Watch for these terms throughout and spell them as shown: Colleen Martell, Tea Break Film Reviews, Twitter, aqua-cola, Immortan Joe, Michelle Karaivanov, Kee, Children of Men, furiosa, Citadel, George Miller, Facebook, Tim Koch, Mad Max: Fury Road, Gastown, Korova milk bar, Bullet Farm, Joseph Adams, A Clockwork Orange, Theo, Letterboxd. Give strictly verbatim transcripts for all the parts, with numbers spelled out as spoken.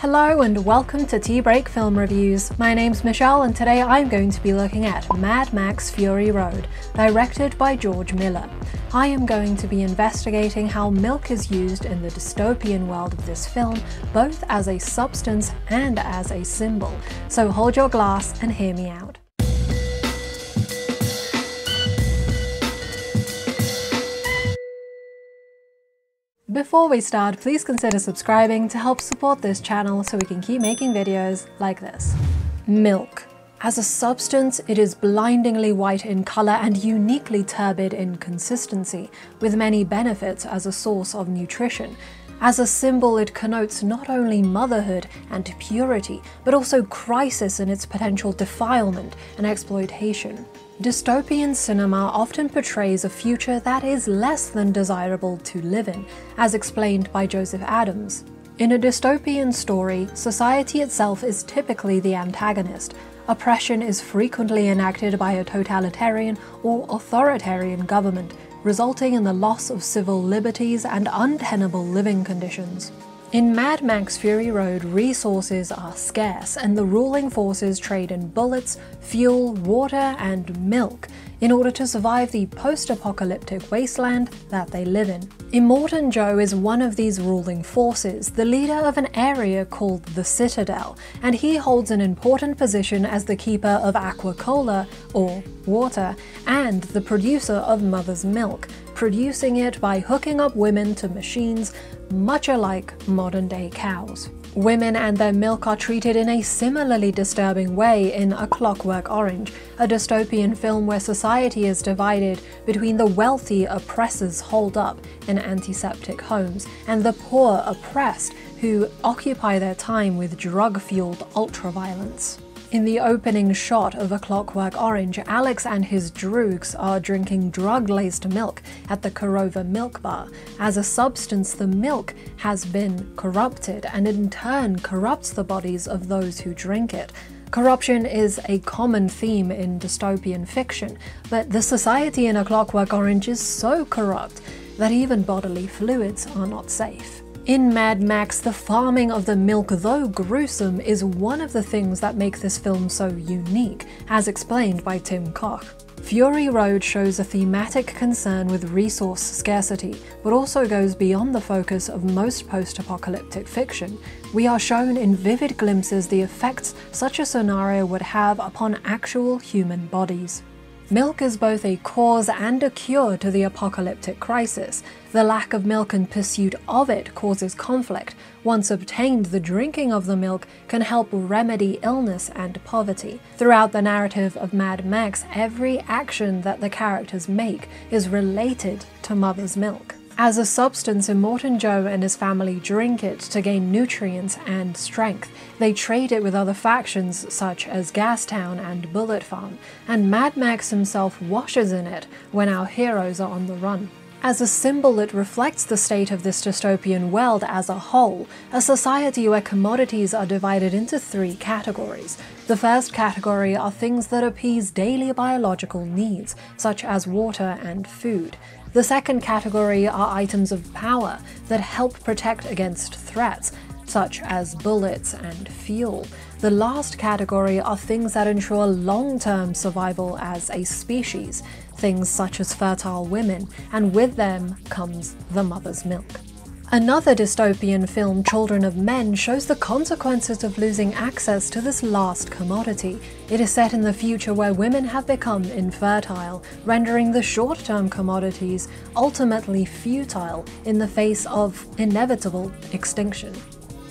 Hello and welcome to Tea Break Film Reviews. My name's Michelle and today I'm going to be looking at Mad Max: Fury Road, directed by George Miller. I am going to be investigating how milk is used in the dystopian world of this film, both as a substance and as a symbol. So hold your glass and hear me out. Before we start, please consider subscribing to help support this channel so we can keep making videos like this. Milk. As a substance, it is blindingly white in color and uniquely turbid in consistency, with many benefits as a source of nutrition. As a symbol, it connotes not only motherhood and purity, but also crisis in its potential defilement and exploitation. Dystopian cinema often portrays a future that is less than desirable to live in, as explained by Joseph Adams. In a dystopian story, society itself is typically the antagonist. Oppression is frequently enacted by a totalitarian or authoritarian government, resulting in the loss of civil liberties and untenable living conditions. In Mad Max: Fury Road, resources are scarce, and the ruling forces trade in bullets, fuel, water, and milk in order to survive the post-apocalyptic wasteland that they live in. Immortan Joe is one of these ruling forces, the leader of an area called the Citadel, and he holds an important position as the keeper of aqua-cola, or water, and the producer of mother's milk, producing it by hooking up women to machines, much alike modern-day cows. Women and their milk are treated in a similarly disturbing way in A Clockwork Orange, a dystopian film where society is divided between the wealthy oppressors holed up in antiseptic homes and the poor oppressed who occupy their time with drug-fueled ultraviolence. In the opening shot of A Clockwork Orange, Alex and his droogs are drinking drug-laced milk at the Korova milk bar. As a substance, the milk has been corrupted and in turn corrupts the bodies of those who drink it. Corruption is a common theme in dystopian fiction, but the society in A Clockwork Orange is so corrupt that even bodily fluids are not safe. In Mad Max, the farming of the milk, though gruesome, is one of the things that make this film so unique, as explained by Tim Koch. Fury Road shows a thematic concern with resource scarcity, but also goes beyond the focus of most post-apocalyptic fiction. We are shown in vivid glimpses the effects such a scenario would have upon actual human bodies. Milk is both a cause and a cure to the apocalyptic crisis. The lack of milk and pursuit of it causes conflict. Once obtained, the drinking of the milk can help remedy illness and poverty. Throughout the narrative of Mad Max, every action that the characters make is related to mother's milk. As a substance, Immortan Joe and his family drink it to gain nutrients and strength. They trade it with other factions such as Gastown and Bullet Farm, and Mad Max himself washes in it when our heroes are on the run. As a symbol, it reflects the state of this dystopian world as a whole, a society where commodities are divided into three categories. The first category are things that appease daily biological needs, such as water and food. The second category are items of power that help protect against threats, such as bullets and fuel. The last category are things that ensure long-term survival as a species, things such as fertile women, and with them comes the mother's milk. Another dystopian film, Children of Men, shows the consequences of losing access to this last commodity. It is set in the future where women have become infertile, rendering the short-term commodities ultimately futile in the face of inevitable extinction.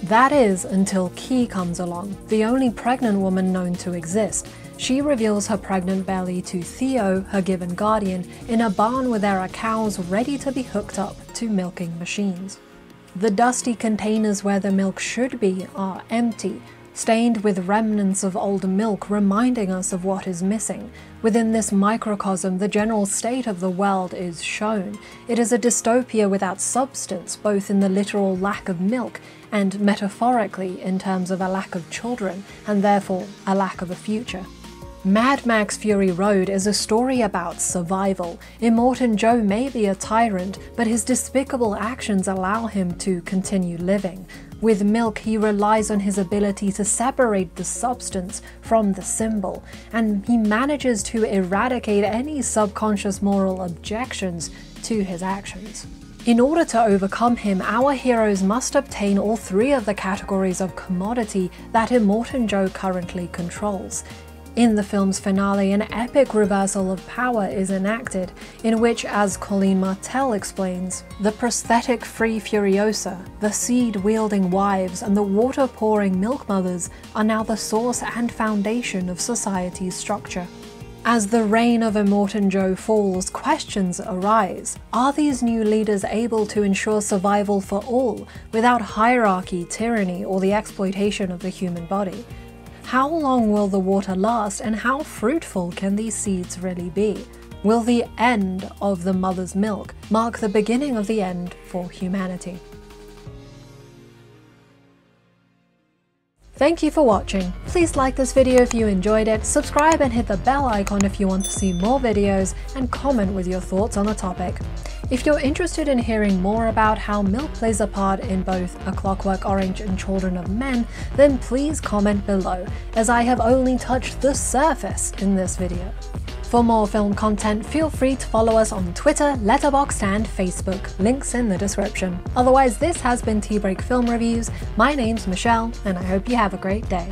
That is until Kee comes along, the only pregnant woman known to exist. She reveals her pregnant belly to Theo, her given guardian, in a barn where there are cows ready to be hooked up to milking machines. The dusty containers where the milk should be are empty, stained with remnants of old milk reminding us of what is missing. Within this microcosm, the general state of the world is shown. It is a dystopia without substance, both in the literal lack of milk and metaphorically in terms of a lack of children, and therefore a lack of a future. Mad Max: Fury Road is a story about survival. Immortan Joe may be a tyrant, but his despicable actions allow him to continue living. With milk, he relies on his ability to separate the substance from the symbol, and he manages to eradicate any subconscious moral objections to his actions. In order to overcome him, our heroes must obtain all three of the categories of commodity that Immortan Joe currently controls. In the film's finale, an epic reversal of power is enacted, in which, as Colleen Martell explains, the prosthetic-free Furiosa, the seed-wielding wives, and the water-pouring milk mothers are now the source and foundation of society's structure. As the reign of Immortan Joe falls, questions arise. Are these new leaders able to ensure survival for all, without hierarchy, tyranny, or the exploitation of the human body? How long will the water last, and how fruitful can these seeds really be? Will the end of the mother's milk mark the beginning of the end for humanity? Thank you for watching. Please like this video if you enjoyed it, subscribe and hit the bell icon if you want to see more videos, and comment with your thoughts on the topic. If you're interested in hearing more about how milk plays a part in both A Clockwork Orange and Children of Men, then please comment below, as I have only touched the surface in this video. For more film content, feel free to follow us on Twitter, Letterboxd and Facebook, links in the description. Otherwise, this has been Tea Break Film Reviews. My name's Michelle, and I hope you have a great day.